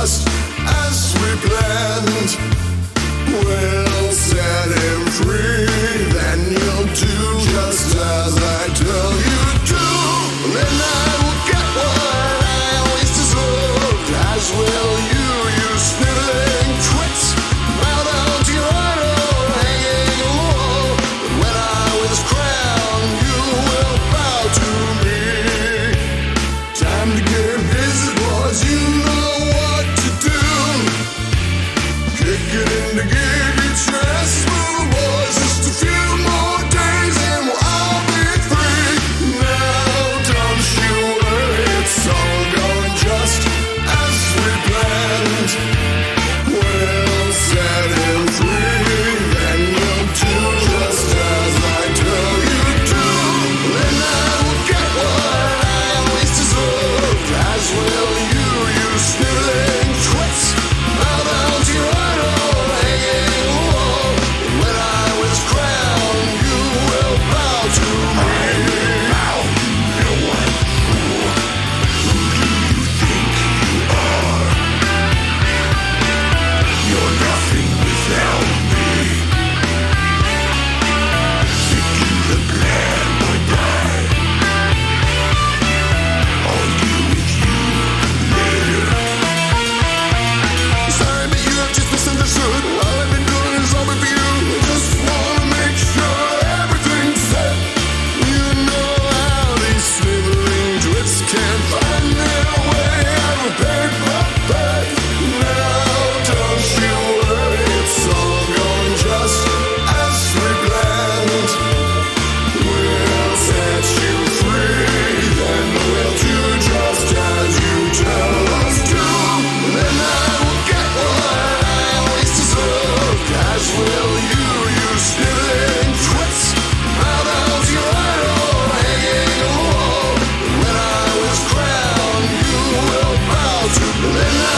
just as we planned. We'll set him free, then you'll do just as I tell you to. Then I will get what I always deserved, as will you, you sniveling twits. Bow down to your idol, hanging low. And when I was crowned, you will bow to me. Time to get busy, boys, you know what to do. Kick it into gear. Let